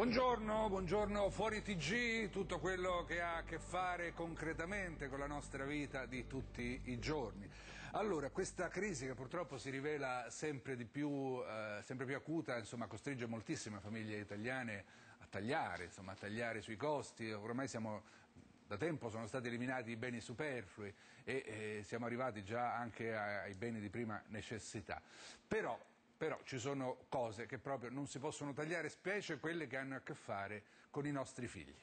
Buongiorno Fuori TG, tutto quello che ha a che fare concretamente con la nostra vita di tutti i giorni. Allora, questa crisi che purtroppo si rivela sempre più acuta, insomma, costringe moltissime famiglie italiane a tagliare, insomma, a tagliare sui costi. Ormai da tempo sono stati eliminati i beni superflui e siamo arrivati già anche ai beni di prima necessità. Però ci sono cose che proprio non si possono tagliare, specie quelle che hanno a che fare con i nostri figli.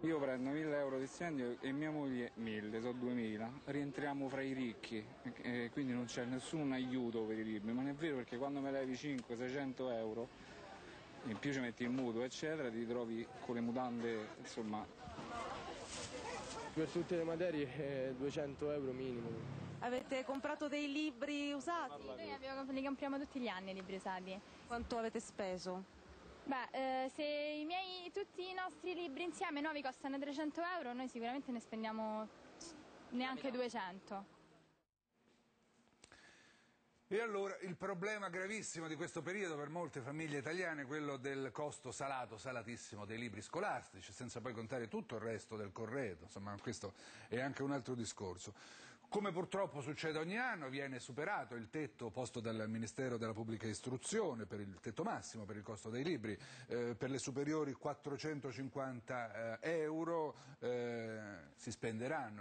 Io prendo 1.000 euro di stipendio e mia moglie 1.000, sono 2.000. Rientriamo fra i ricchi, quindi non c'è nessun aiuto per i libri, ma non è vero, perché quando me levi 500-600 euro, in più ci metti il mutuo, eccetera, ti trovi con le mutande, insomma. Per tutte le materie 200 euro minimo. Avete comprato dei libri usati? Noi li compriamo tutti gli anni, i libri usati. Quanto avete speso? Beh, se tutti i nostri libri insieme nuovi costano 300 euro, noi sicuramente ne spendiamo neanche 200. E allora il problema gravissimo di questo periodo per molte famiglie italiane è quello del costo salatissimo dei libri scolastici, senza poi contare tutto il resto del corredo, insomma questo è anche un altro discorso. Come purtroppo succede ogni anno, viene superato il tetto posto dal Ministero della Pubblica Istruzione, per il tetto massimo per il costo dei libri, per le superiori 450 euro si spenderà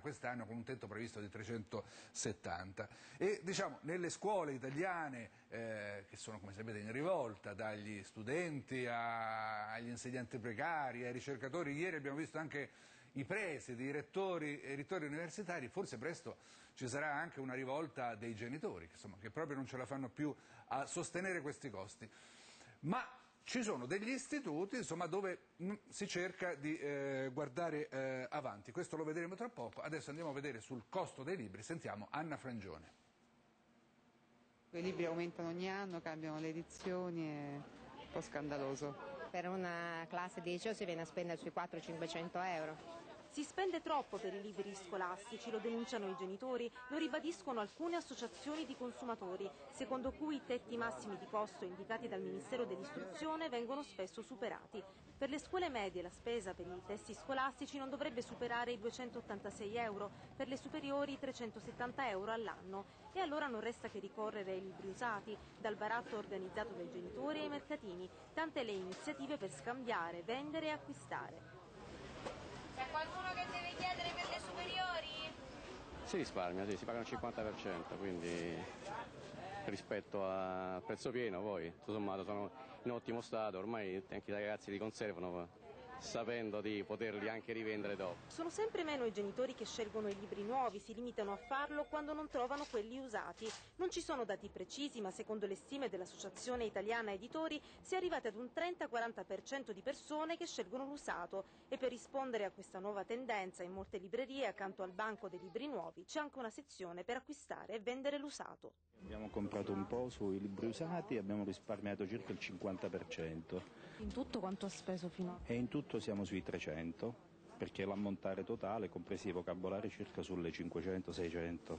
quest'anno, con un tetto previsto di 370. E diciamo, nelle scuole italiane, che sono come sapete in rivolta, dagli studenti agli insegnanti precari, ai ricercatori, ieri abbiamo visto anche i presidi, i rettori e i rettori universitari, forse presto ci sarà anche una rivolta dei genitori, insomma, che proprio non ce la fanno più a sostenere questi costi. Ma ci sono degli istituti, insomma, dove si cerca di guardare avanti. Questo lo vedremo tra poco. Adesso andiamo a vedere sul costo dei libri, sentiamo Anna Frangione. I libri aumentano ogni anno, cambiano le edizioni, è un po' scandaloso. Per una classe di liceo si viene a spendere sui 400-500 euro. Si spende troppo per i libri scolastici, lo denunciano i genitori, lo ribadiscono alcune associazioni di consumatori, secondo cui i tetti massimi di costo indicati dal Ministero dell'Istruzione vengono spesso superati. Per le scuole medie la spesa per i testi scolastici non dovrebbe superare i 286 euro, per le superiori 370 euro all'anno. E allora non resta che ricorrere ai libri usati, dal baratto organizzato dai genitori ai mercatini, tante le iniziative per scambiare, vendere e acquistare. C'è qualcuno che deve chiedere per le superiori? Si risparmia, sì, si pagano il 50%, quindi rispetto al prezzo pieno poi, tutto sommato sono in ottimo stato, ormai anche i ragazzi li conservano, sapendo di poterli anche rivendere dopo. Sono sempre meno i genitori che scelgono i libri nuovi, si limitano a farlo quando non trovano quelli usati. Non ci sono dati precisi, ma secondo le stime dell'Associazione Italiana Editori si è arrivati ad un 30-40% di persone che scelgono l'usato. E per rispondere a questa nuova tendenza, in molte librerie, accanto al banco dei libri nuovi, c'è anche una sezione per acquistare e vendere l'usato. Abbiamo comprato un po' sui libri usati e abbiamo risparmiato circa il 50%. In tutto quanto ha speso fino a? E in tutto siamo sui 300, perché l'ammontare totale, compresi i vocabolari, circa sulle 500-600.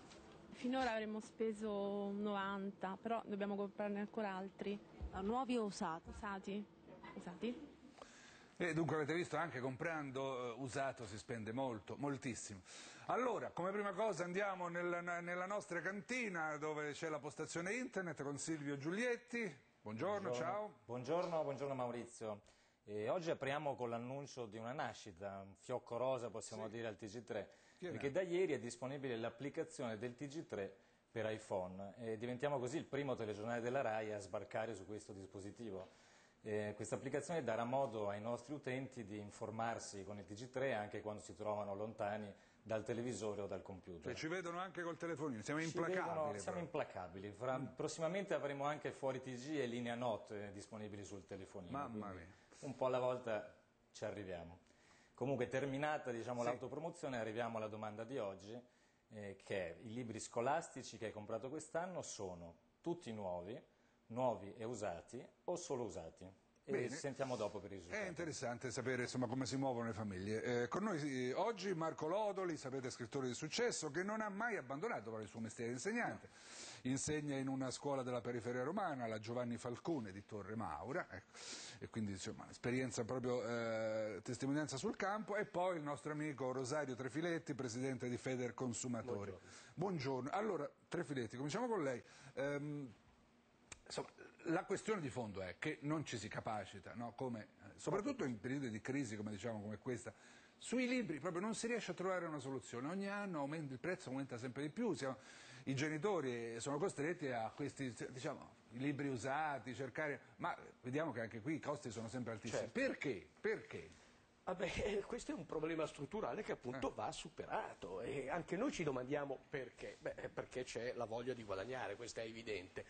Finora avremmo speso 90, però dobbiamo comprarne ancora altri. Nuovi o usati? Usati. Usati. E dunque avete visto, anche comprando usato si spende molto, moltissimo. Allora, come prima cosa andiamo nella nostra cantina, dove c'è la postazione internet con Silvio Giulietti. Buongiorno, ciao. Buongiorno Maurizio. E oggi apriamo con l'annuncio di una nascita, un fiocco rosa possiamo dire al TG3, perché da ieri è disponibile l'applicazione del TG3 per iPhone e diventiamo così il primo telegiornale della RAI a sbarcare su questo dispositivo. Questa applicazione darà modo ai nostri utenti di informarsi con il TG3 anche quando si trovano lontani dal televisore o dal computer. Cioè, ci vedono anche col telefonino, siamo implacabili. Siamo implacabili. Prossimamente avremo anche Fuori TG e Linea Notte disponibili sul telefonino. Mamma mia. Un po' alla volta ci arriviamo. Comunque, terminata l'autopromozione, arriviamo alla domanda di oggi, che è: i libri scolastici che hai comprato quest'anno sono tutti nuovi e usati o solo usati? Bene. Sentiamo dopo per i risultati. È interessante sapere insomma, come si muovono le famiglie. Con noi oggi Marco Lodoli, sapete, scrittore di successo, che non ha mai abbandonato il suo mestiere insegnante. Insegna in una scuola della periferia romana, la Giovanni Falcone di Torre Maura, ecco. E quindi insomma, esperienza proprio, testimonianza sul campo. E poi il nostro amico Rosario Trefiletti, presidente di Federconsumatori. Buongiorno. Allora, Trefiletti, cominciamo con lei. Insomma, la questione di fondo è che non ci si capacita, no? Come, soprattutto in periodi di crisi come, diciamo, come questa, sui libri proprio non si riesce a trovare una soluzione. Ogni anno il prezzo aumenta sempre di più, i genitori sono costretti a questi, diciamo, libri usati, cercare, ma vediamo che anche qui i costi sono sempre altissimi. Certo. Perché? Perché? Vabbè, questo è un problema strutturale che appunto va superato e anche noi ci domandiamo perché. Beh, perché c'è la voglia di guadagnare, questo è evidente.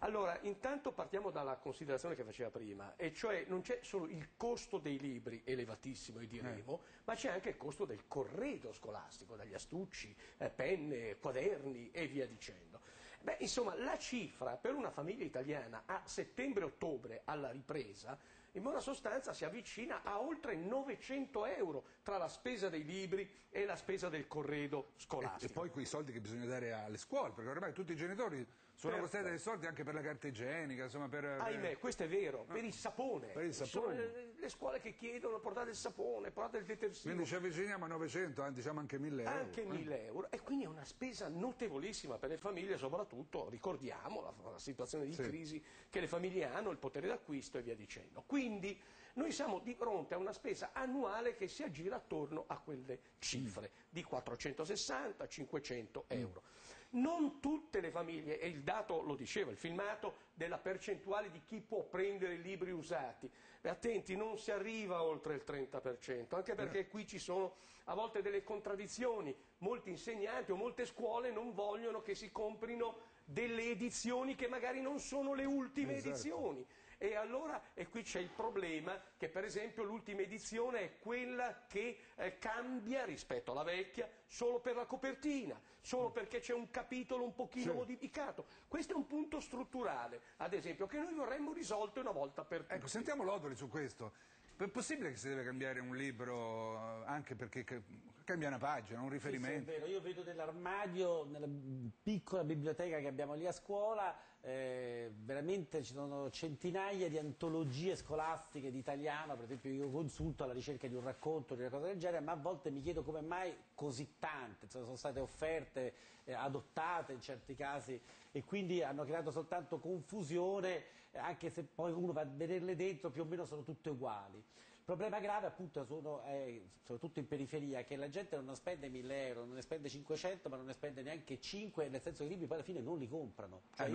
Allora, intanto partiamo dalla considerazione che faceva prima, e cioè non c'è solo il costo dei libri elevatissimo e diremo, ma c'è anche il costo del corredo scolastico, dagli astucci, penne, quaderni e via dicendo. Beh, insomma, la cifra per una famiglia italiana a settembre-ottobre alla ripresa in buona sostanza si avvicina a oltre 900 euro tra la spesa dei libri e la spesa del corredo scolastico. E poi quei soldi che bisogna dare alle scuole, perché ormai tutti i genitori sono costretti a dei soldi anche per la carta igienica, insomma per... Ahimè, questo è vero, per il sapone. Per il sapone. Sono le scuole che chiedono portate il sapone, portate il detersivo. Quindi ci avviciniamo a 900, diciamo anche 1000 euro. Anche 1000 euro, e quindi è una spesa notevolissima per le famiglie, soprattutto, ricordiamo, la situazione di crisi che le famiglie hanno, il potere d'acquisto e via dicendo. Quindi noi siamo di fronte a una spesa annuale che si aggira attorno a quelle cifre di 460-500 euro. Non tutte le famiglie, e il dato lo diceva, il filmato della percentuale di chi può prendere libri usati, attenti, non si arriva oltre il 30%, anche perché qui ci sono a volte delle contraddizioni, molti insegnanti o molte scuole non vogliono che si comprino delle edizioni che magari non sono le ultime edizioni, e allora qui c'è il problema che per esempio l'ultima edizione è quella che cambia rispetto alla vecchia solo per la copertina, solo perché c'è un capitolo un pochino modificato. Questo è un punto strutturale, ad esempio, che noi vorremmo risolto una volta per tutte. Ecco, sentiamo Lodoli su questo. È possibile che si deve cambiare un libro anche perché cambia una pagina, un riferimento? Sì, è vero, io vedo dell'armadio nella piccola biblioteca che abbiamo lì a scuola, veramente ci sono centinaia di antologie scolastiche di italiano, per esempio io consulto alla ricerca di un racconto, di una cosa del genere, ma a volte mi chiedo come mai così tante, insomma, sono state offerte, adottate in certi casi, e quindi hanno creato soltanto confusione, anche se poi uno va a vederle dentro più o meno sono tutte uguali. Il problema grave appunto sono, soprattutto in periferia, che la gente non spende 1000 euro, non ne spende 500, ma non ne spende neanche 5, nel senso che i libri poi alla fine non li comprano. Cioè,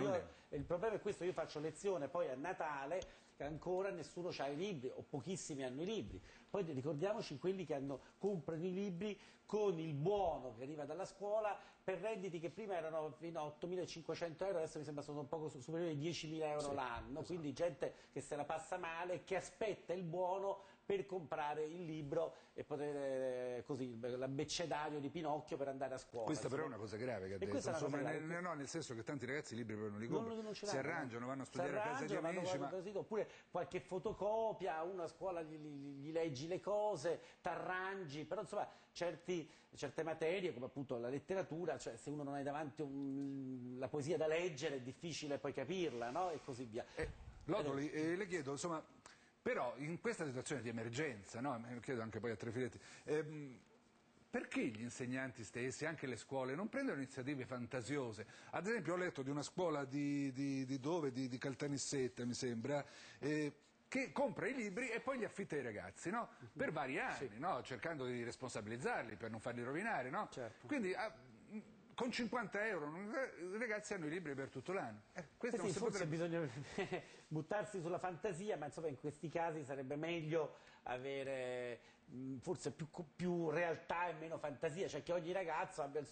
il problema è questo, io faccio lezione poi a Natale, ancora nessuno ha i libri o pochissimi hanno i libri. Poi ricordiamoci quelli che comprano i libri con il buono che arriva dalla scuola per redditi che prima erano fino a 8.500 euro, adesso mi sembra sono un poco superiori ai 10.000 euro l'anno, quindi gente che se la passa male e che aspetta il buono per comprare il libro e poter così l'abbecedario di Pinocchio per andare a scuola. Questa però è una cosa grave che ha detto, insomma, nel senso che tanti ragazzi i libri non li comprano, si arrangiano, vanno a studiare a casa di amici, oppure qualche fotocopia, una scuola gli leggi le cose, t'arrangi, però insomma certe materie come appunto la letteratura, cioè se uno non ha davanti la poesia da leggere è difficile poi capirla, no? E così via. Lodoli, le chiedo, insomma, però in questa situazione di emergenza, no? Chiedo anche poi a Trefiletti, perché gli insegnanti stessi, anche le scuole, non prendono iniziative fantasiose? Ad esempio ho letto di una scuola di Caltanissetta, mi sembra, che compra i libri e poi li affitta ai ragazzi, no? Per vari anni, no? Cercando di responsabilizzarli per non farli rovinare, no? Certo. Quindi, con 50 euro i ragazzi hanno i libri per tutto l'anno. Sì, forse bisogna buttarsi sulla fantasia, ma insomma in questi casi sarebbe meglio avere forse più realtà e meno fantasia, cioè che ogni ragazzo abbia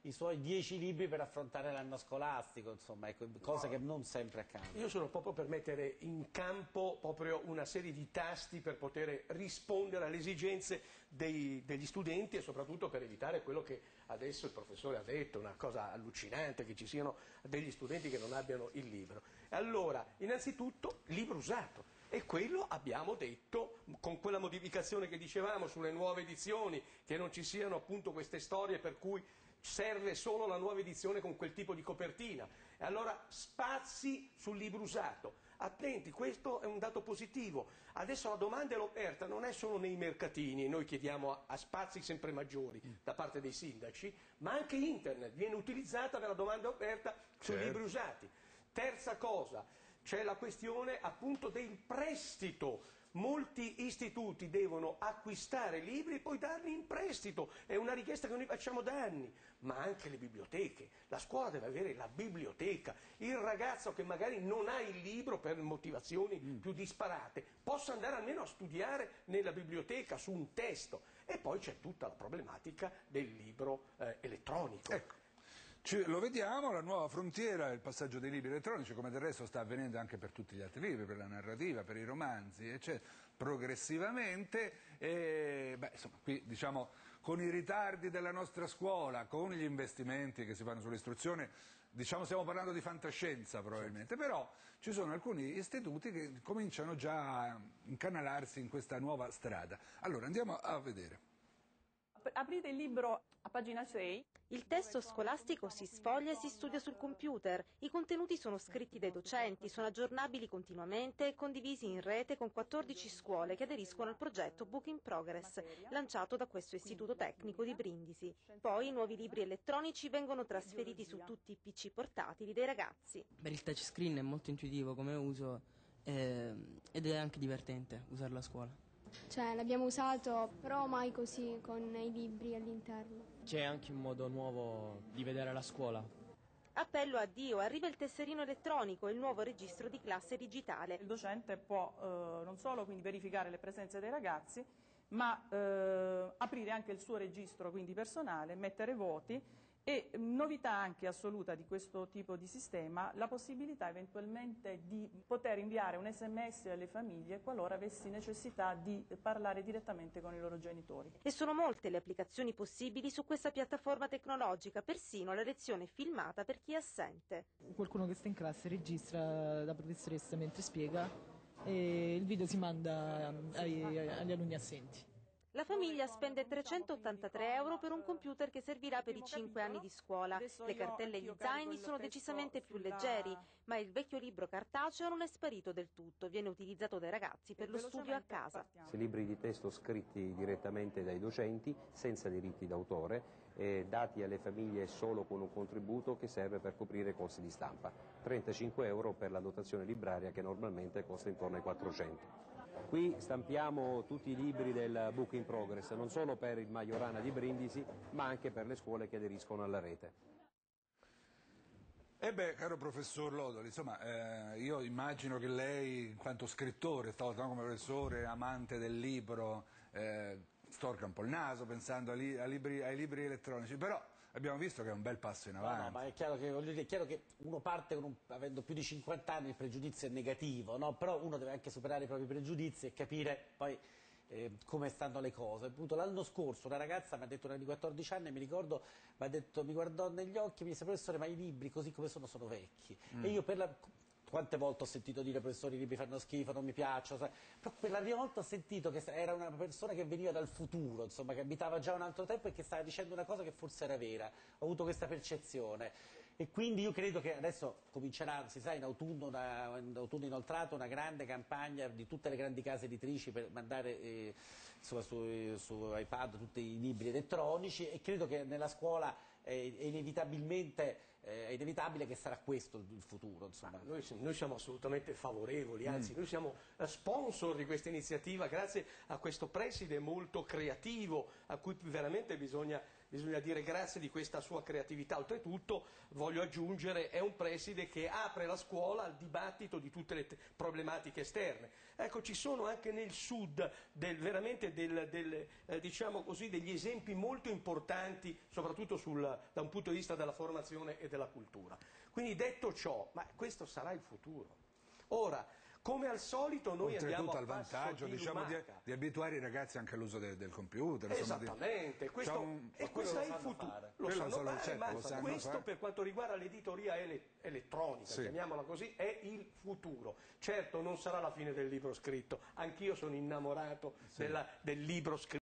i suoi 10 libri per affrontare l'anno scolastico, insomma, cosa che non sempre accade. Io sono proprio per mettere in campo proprio una serie di tasti per poter rispondere alle esigenze degli studenti e soprattutto per evitare quello che adesso il professore ha detto, una cosa allucinante, che ci siano degli studenti che non abbiano il libro. Allora, innanzitutto, libro usato. E quello abbiamo detto, con quella modificazione che dicevamo sulle nuove edizioni, che non ci siano appunto queste storie per cui serve solo la nuova edizione con quel tipo di copertina. E allora spazi sul libro usato. Attenti, questo è un dato positivo. Adesso la domanda e l'offerta non è solo nei mercatini, noi chiediamo a spazi sempre maggiori da parte dei sindaci, ma anche internet viene utilizzata per la domanda e offerta sui libri usati. Terza cosa. C'è la questione appunto del prestito, molti istituti devono acquistare libri e poi darli in prestito, è una richiesta che noi facciamo da anni, ma anche le biblioteche, la scuola deve avere la biblioteca, il ragazzo che magari non ha il libro per motivazioni più disparate possa andare almeno a studiare nella biblioteca su un testo, e poi c'è tutta la problematica del libro elettronico. Ecco. Lo vediamo, la nuova frontiera, il passaggio dei libri elettronici, come del resto sta avvenendo anche per tutti gli altri libri, per la narrativa, per i romanzi, eccetera, progressivamente, e, beh, insomma, qui diciamo con i ritardi della nostra scuola, con gli investimenti che si fanno sull'istruzione, diciamo stiamo parlando di fantascienza probabilmente, però ci sono alcuni istituti che cominciano già a incanalarsi in questa nuova strada. Allora andiamo a vedere. Aprite il libro a pagina 6. Il testo scolastico si sfoglia e si studia sul computer. I contenuti sono scritti dai docenti, sono aggiornabili continuamente e condivisi in rete con 14 scuole che aderiscono al progetto Book in Progress, lanciato da questo istituto tecnico di Brindisi. Poi i nuovi libri elettronici vengono trasferiti su tutti i PC portatili dei ragazzi. Per il touchscreen è molto intuitivo come uso ed è anche divertente usarlo a scuola. Cioè l'abbiamo usato però mai così con i libri all'interno. C'è anche un modo nuovo di vedere la scuola. Appello addio, arriva il tesserino elettronico, il nuovo registro di classe digitale. Il docente può non solo quindi verificare le presenze dei ragazzi, ma aprire anche il suo registro quindi personale, mettere voti. E novità anche assoluta di questo tipo di sistema, la possibilità eventualmente di poter inviare un SMS alle famiglie qualora avessi necessità di parlare direttamente con i loro genitori. E sono molte le applicazioni possibili su questa piattaforma tecnologica, persino la lezione filmata per chi è assente. Qualcuno che sta in classe registra la professoressa mentre spiega e il video si manda agli alunni assenti. La famiglia spende 383 euro per un computer che servirà per i 5 anni di scuola. Le cartelle e gli zaini sono decisamente più leggeri, ma il vecchio libro cartaceo non è sparito del tutto, viene utilizzato dai ragazzi per lo studio a casa. Sono libri di testo scritti direttamente dai docenti, senza diritti d'autore, dati alle famiglie solo con un contributo che serve per coprire i costi di stampa. 35 euro per la dotazione libraria che normalmente costa intorno ai 400. Qui stampiamo tutti i libri del Book in Progress, non solo per il Majorana di Brindisi, ma anche per le scuole che aderiscono alla rete. E beh, caro professor Lodoli, insomma, io immagino che lei, in quanto scrittore, stavolta come professore, amante del libro, storca un po' il naso pensando ai libri elettronici, però abbiamo visto che è un bel passo in avanti. No, ma è chiaro che uno parte con avendo più di 50 anni il pregiudizio è negativo, no? Però uno deve anche superare i propri pregiudizi e capire poi come stanno le cose. Appunto, l'anno scorso una ragazza mi ha detto, una di 14 anni, mi ricordo, mi ha detto, mi guardò negli occhi e mi disse: professore, ma i libri così come sono vecchi. E io per la... Quante volte ho sentito dire, professori, i libri fanno schifo, non mi piacciono, però per la prima volta ho sentito che era una persona che veniva dal futuro, insomma, che abitava già un altro tempo e che stava dicendo una cosa che forse era vera, ho avuto questa percezione. E quindi io credo che adesso comincerà, si sa, in autunno inoltrato una grande campagna di tutte le grandi case editrici per mandare insomma, su iPad tutti i libri elettronici, e credo che nella scuola è inevitabile che sarà questo il futuro. Insomma. Noi siamo assolutamente favorevoli, anzi noi siamo sponsor di questa iniziativa grazie a questo preside molto creativo a cui veramente bisogna dire grazie di questa sua creatività. Oltretutto, voglio aggiungere, è un preside che apre la scuola al dibattito di tutte le problematiche esterne. Ecco, ci sono anche nel sud diciamo così, degli esempi molto importanti, soprattutto da un punto di vista della formazione e della cultura. Quindi detto ciò, ma questo sarà il futuro. Ora, Come al solito noi andiamo a passo di lumaca. Diciamo, di abituare i ragazzi anche all'uso del computer. Esattamente, questo è il futuro. Lo sanno fare, ma questo per quanto riguarda l'editoria elettronica, chiamiamola così, è il futuro. Certo non sarà la fine del libro scritto, anch'io sono innamorato del libro scritto.